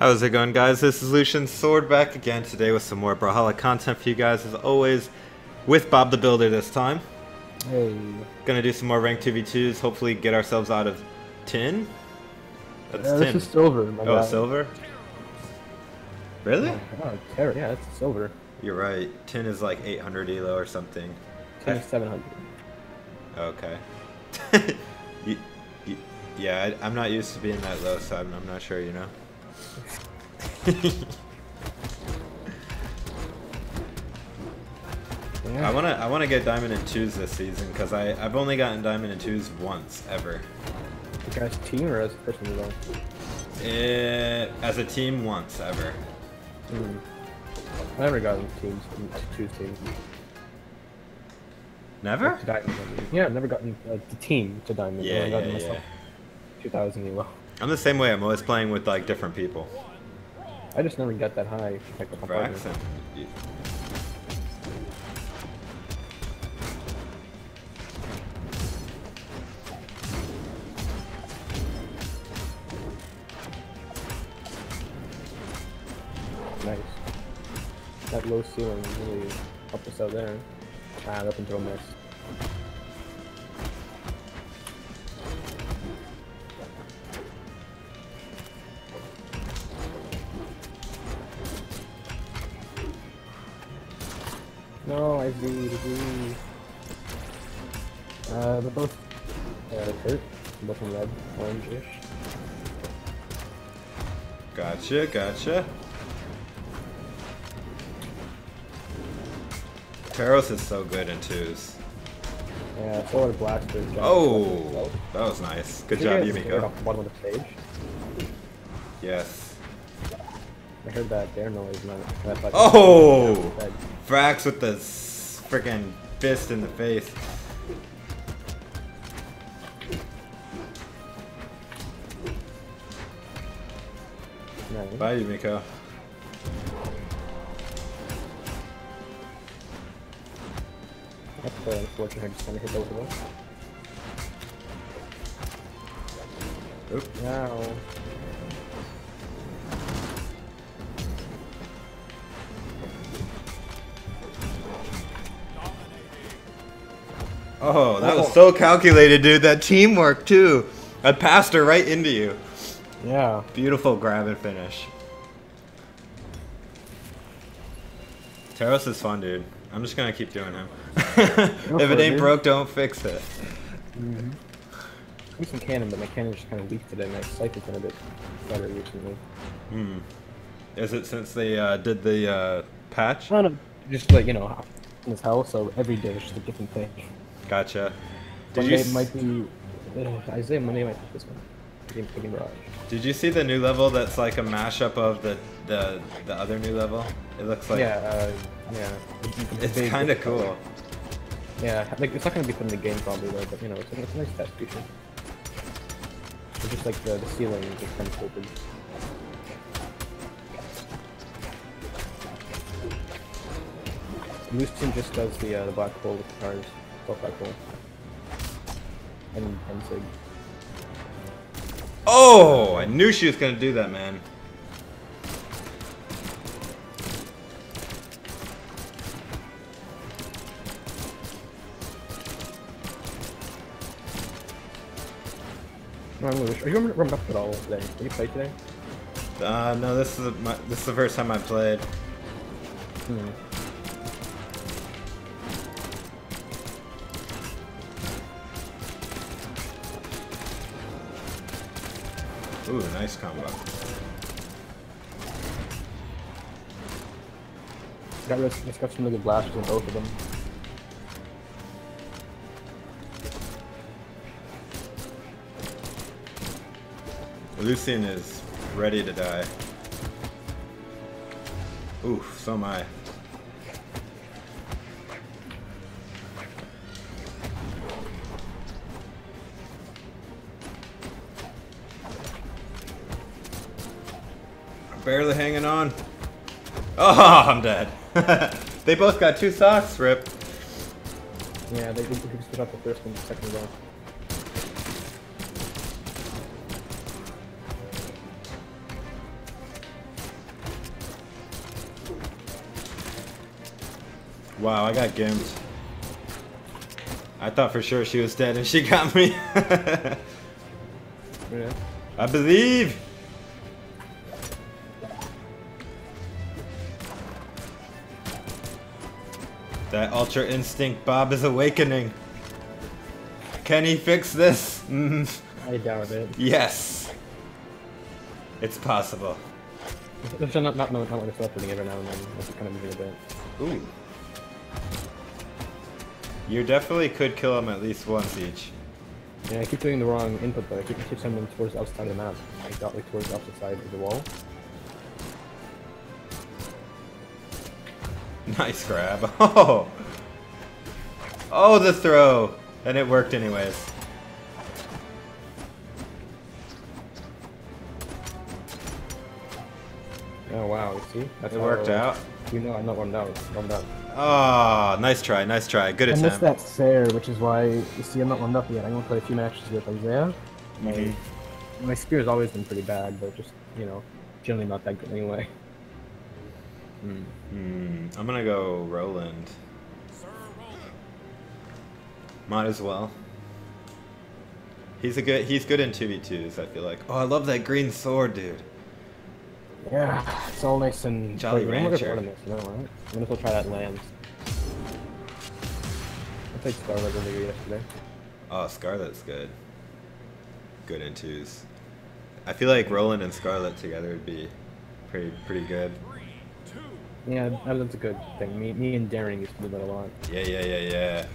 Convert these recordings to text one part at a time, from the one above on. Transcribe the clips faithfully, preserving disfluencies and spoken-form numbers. How's it going, guys? This is Lucian Sword back again today with some more Brawlhalla content for you guys, as always, with Bob the Builder this time. Hey. Gonna do some more rank two v twos, hopefully get ourselves out of tin. That's yeah, tin. This is silver, my Oh, guy. Silver? Really? Oh, terror. Yeah, that's silver. You're right. Tin is like eight hundred elo or something. Tin is seven hundred. Okay. you, you, yeah, I, I'm not used to being that low, so I'm, I'm not sure, you know. I wanna, I wanna get diamond and twos this season because I, I've only gotten diamond and twos once ever. The guy's team or as a person alone? It, as a team once ever. Mm. I never gotten teams, twos teams. Never? Diamond, yeah, I've never gotten uh, the team to diamond. Yeah, yeah, yeah. two thousand elo. I'm the same way. I'm always playing with like different people. I just never got that high. Like, Brax, yeah. Nice. That low ceiling really helped us out there. Ah, up and throw miss. No, I agree, agree. Uh, they're both uh, hurt. They're both in red, orange-ish. Gotcha, gotcha. Taros is so good in twos. Yeah, it's a lot of blasters. Oh, that was nice. Good job, Yumi. Bottom of the page. Yes. I heard that bear noise. And I, I oh! Brax with the freaking fist in the face. Nice. Bye, Mika. That's uh, unfortunate. I just kind of hit both of us. Oop. Now. Oh, that oh. was so calculated, dude. That teamwork, too. I passed her right into you. Yeah. Beautiful grab and finish. Taros is fun, dude. I'm just going to keep doing him. If it ain't broke, don't fix it. Mm-hmm. I need some cannon, but my cannon just kind of leaked today. My Scythe been a bit better recently. Hmm. Is it since they uh, did the uh, patch? Kind of just like, you know, in this house, so every day it's just a different thing. Gotcha. Did you might be uh, Isaiah Monday might be this one. Did you see the new level that's like a mashup of the the, the other new level? It looks like yeah, uh, yeah. It's, it's kind of cool. Color. Yeah, like it's not gonna be from the game probably though, but you know, it's, it's a nice test feature. It's just like the, the ceiling is just kind of open. Lucian just does the uh, the black hole with the cars. Go back home. And, and sig. Oh, I knew she was gonna do that, man. Are you warmed up at all today? Did you play today? Uh, no. This is my, this is the first time I played. Hmm. Ooh, nice combo. Got really, just got some really good blasters in both of them. Lucian is ready to die. Ooh, so am I. Barely hanging on. Oh, I'm dead. They both got two socks, rip. Yeah, they could split up the first and the second one. Wow, I got gimped. I thought for sure she was dead and she got me. Yeah. I believe! That Ultra Instinct Bob is awakening. Can he fix this? Mm. I doubt it. Yes! It's possible. There's not not not like flipping every now and then. It's kind of moving a bit. Ooh. You definitely could kill him at least once each. Yeah, I keep doing the wrong input, but I keep keep sending him towards the opposite side of the map. I got like towards the opposite side of the wall. Nice grab. Oh. Oh, the throw, and it worked anyways. Oh wow, see? That's it worked out. You know I'm not one down. One down. Ah, oh, nice try, nice try. Good attempt. I missed that Sarah, which is why, you see, I'm not one up yet. I'm going to play a few matches with Isaiah. Mm -hmm. My, my spear's always been pretty bad, but just, you know, generally not that good anyway. Mm. Mm. I'm going to go Roland. Might as well. He's a good, he's good in two v twos, I feel like. Oh, I love that green sword, dude. Yeah, it's all nice and Jolly Rancher. I'm gonna still try that land. I played Scarlet in the year yesterday. Oh, Scarlet's good. Good in twos. I feel like Roland and Scarlet together would be pretty pretty good. Yeah, that's a good thing. Me, me and Darren used to do that a lot. Yeah, yeah, yeah, yeah.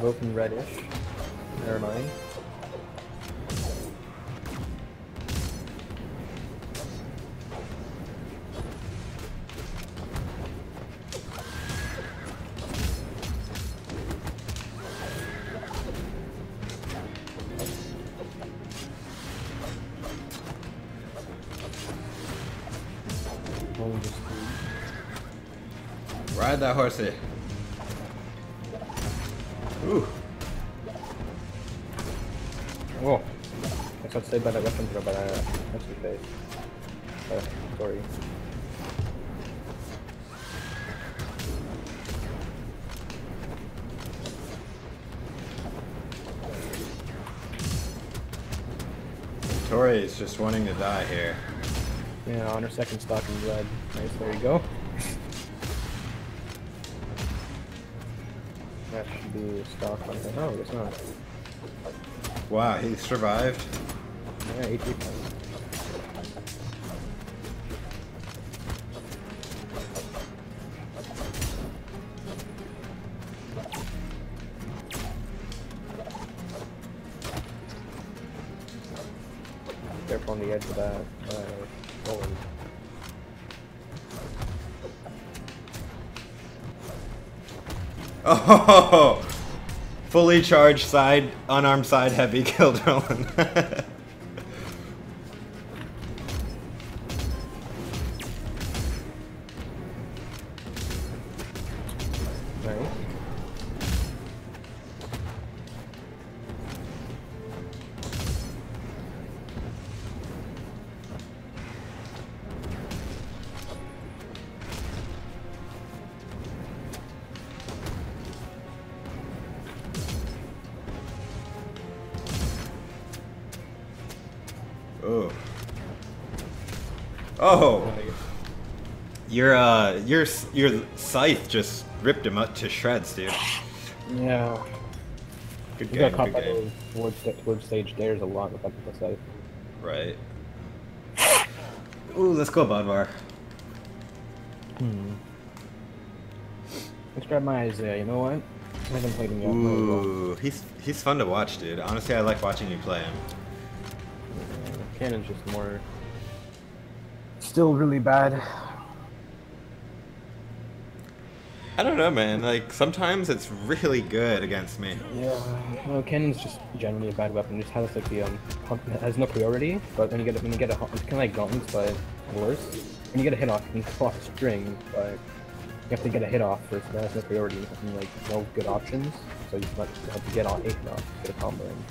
Open reddish. Never mind. Ride that horsey. Ooh. Oh, I got saved by that weapon throw, but I missed the face. Oh, sorry. Tori is just wanting to die here. Yeah, on her second stock in blood. Nice, there you go. That should be stock on him. No, it's not. Wow, he survived. Yeah, he did. Careful on the edge of that. Uh, Roland. Oh, fully charged side, unarmed side heavy killed Roland. Right. Oh. Oh. Your uh your your scythe just ripped him up to shreds, dude. Yeah. Good game. You got caught by those towards stage dares a lot with that scythe. Right. Ooh, let's go Bodvar. Hmm. Let's grab my Isaiah, you know what? I haven't played him yet. Ooh, he's he's fun to watch, dude. Honestly, I like watching you play him. cannon's just more... Still really bad. I don't know, man. Like, sometimes it's really good against me. Yeah. Well, cannon's just generally a bad weapon. It just has, like, the, um... has no priority, but when you get a... When you get a it's kind of like guns, but worse. When you get a hit off, you can pull off a string, but... You have to get a hit off first, that has no priority, and, like, no good options. So you might have to get on eight now to get a combo in.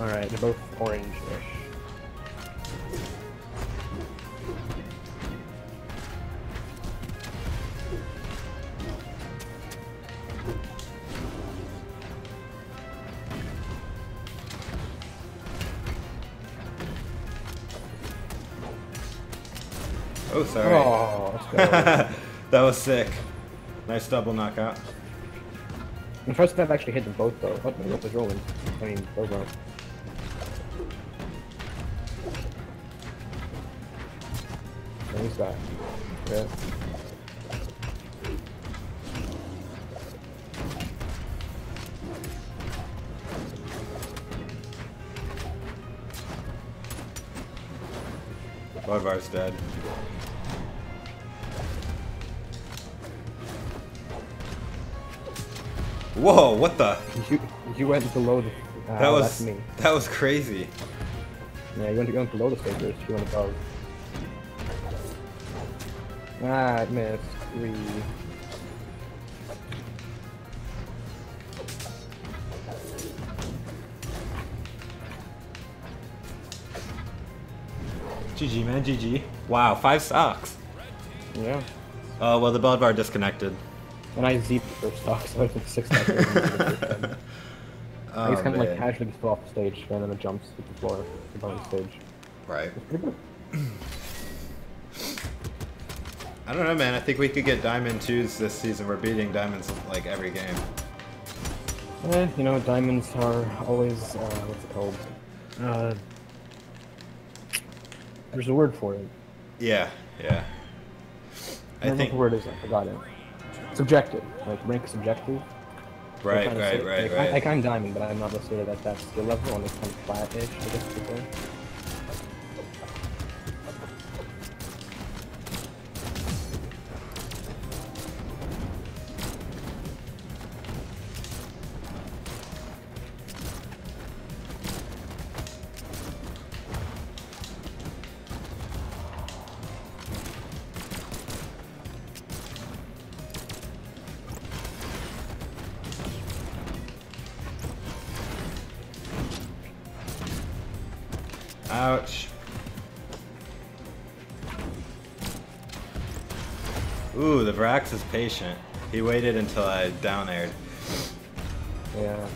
Alright, they're both orange-ish. Oh, sorry. Oh, that was sick. Nice double knockout. The first time I've actually hit them both, though. Oh, no, was Roland. I mean, Bodvar. Who's that? Yeah. Bodvar's dead. Whoa! What the? You you went below the. Uh, that was that's me. That was crazy. Yeah, you went, you went below the figures. You went above. Ah, I missed three. G G, man, G G. Wow, five stocks. Yeah. Oh, uh, well, the Bodvar disconnected. And I zeeped the first stock, so I took six stocks. I oh, just kind of like casually just fell off the stage, and then it jumps to the floor above the stage. Right. I don't know, man. I think we could get Diamond twos this season. We're beating Diamonds, like, every game. Eh, you know, Diamonds are always, uh, what's it called? Uh, there's a word for it. Yeah, yeah. I, I don't think know what the word is, I forgot it. Subjective. Like, rank subjective. Right, right, say, right, like, right. I, like, I'm Diamond, but I'm not necessarily at that skill level, and it's kind of flat-ish, I guess, you could say. Ouch. Ooh, the Brax is patient. He waited until I down aired. Yeah.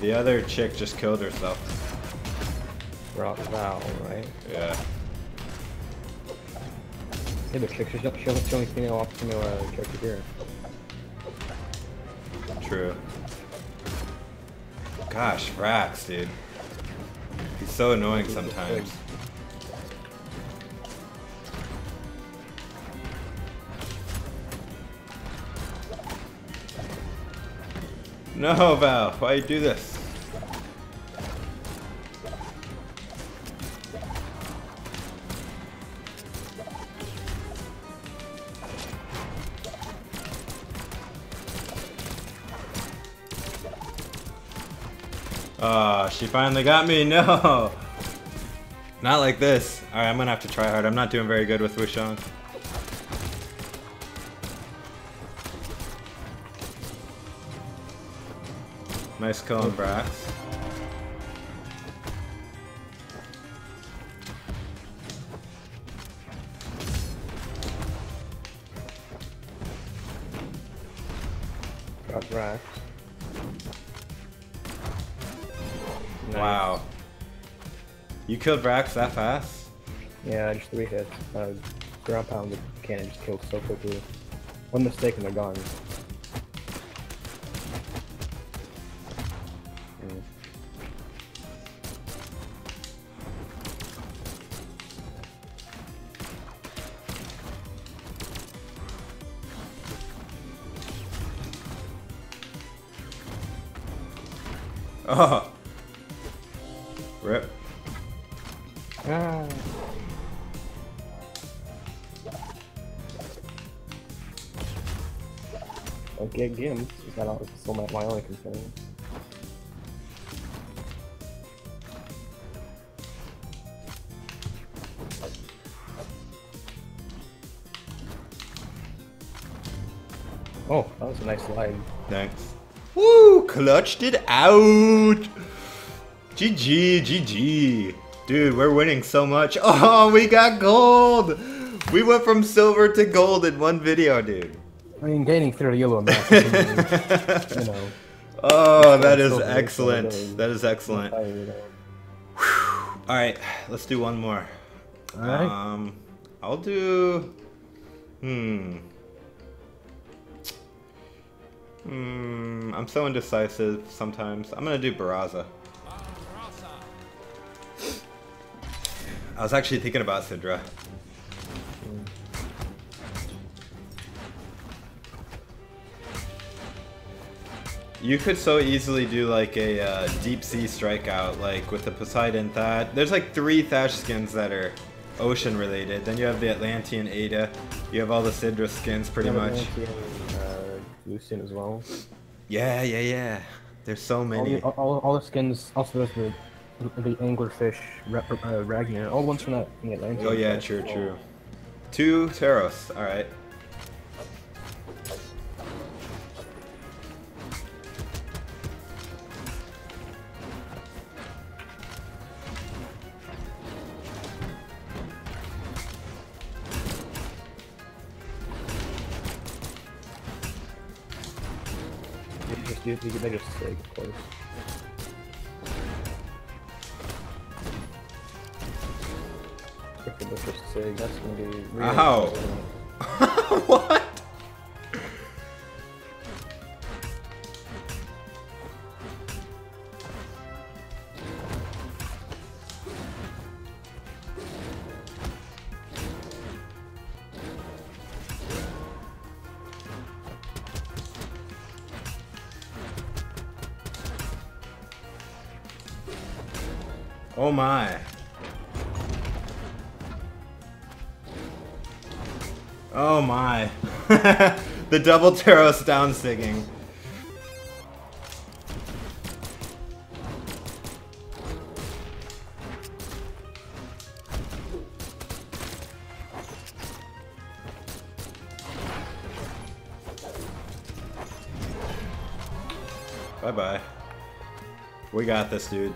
The other chick just killed herself. Rock Val, right? Yeah. Hey, the chick, she's not the only female off female uh, character here. True. Gosh, Brax, dude. He's so annoying sometimes. No, Val, why you do this? Ah, oh, she finally got me. No, not like this. All right, I'm gonna have to try hard. I'm not doing very good with Wushong. Nice kill on Brax. Got Brax. Nice. Wow. You killed Brax that fast? Yeah, just three hits. Uh, ground pound with cannon just killed so quickly. One mistake and they're gone. Mm. Oh. Rip. Ah. Okay, again, is that all? Is still my, my only concern. Oh, that was a nice slide. Thanks. Woo! Clutched it out. G G, G G. Dude, we're winning so much. Oh, we got gold. We went from silver to gold in one video, dude. I mean, gaining thirty yellow mass, you know. Oh, that is excellent. That is excellent. All right, let's do one more. All right. Um, I'll do. Hmm. Hmm. I'm so indecisive sometimes. I'm gonna do Baraza. I was actually thinking about Syndra. You could so easily do like a uh, deep sea strikeout, like with the Poseidon Thatch. There's like three Thatch skins that are ocean related. Then you have the Atlantean Ada. You have all the Syndra skins pretty yeah, much. Uh, Lucian as well. Yeah, yeah, yeah. There's so many. All the, all, all the skins, also the, the Anglerfish, uh, Ragnar, all ones from that Atlantean. Oh yeah, true, true. Two Taros, alright. You can make a mistake, of course. Sig, that's gonna be really Ow! What? Oh my. Oh my. The double Taros down singing. Bye bye. We got this, dude.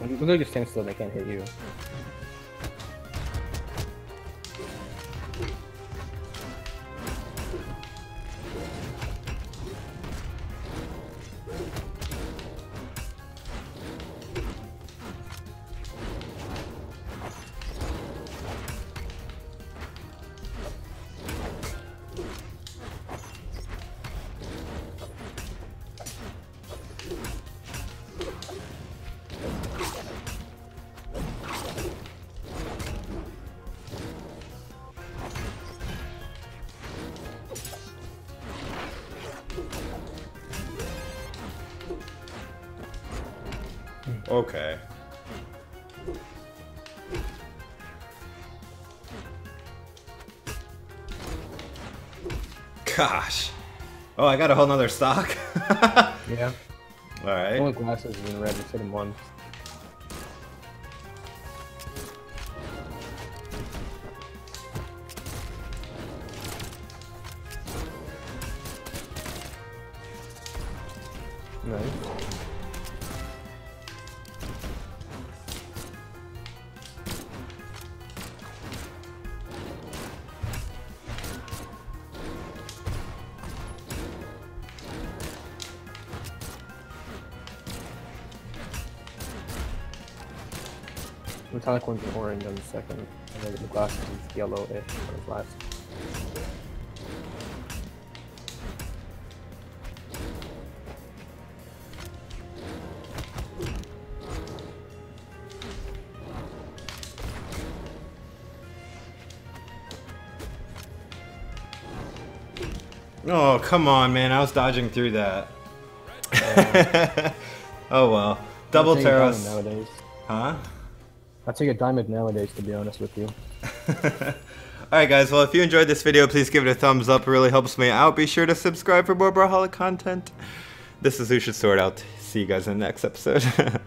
I'm gonna just stand still, they can't hit you. Okay. Gosh. Oh, I got a whole nother stock. Yeah. All right. Only glasses in red. Just hit him once. metallic one's orange on the second, and then the glass is yellow-ish on the last. Oh, come on, man. I was dodging through that. Uh, oh, well. Double Terras. Huh? I take a diamond nowadays, to be honest with you. Alright, guys. Well, if you enjoyed this video, please give it a thumbs up. It really helps me out. Be sure to subscribe for more Brawlhalla content. This is Lucian Sword. I'll see you guys in the next episode.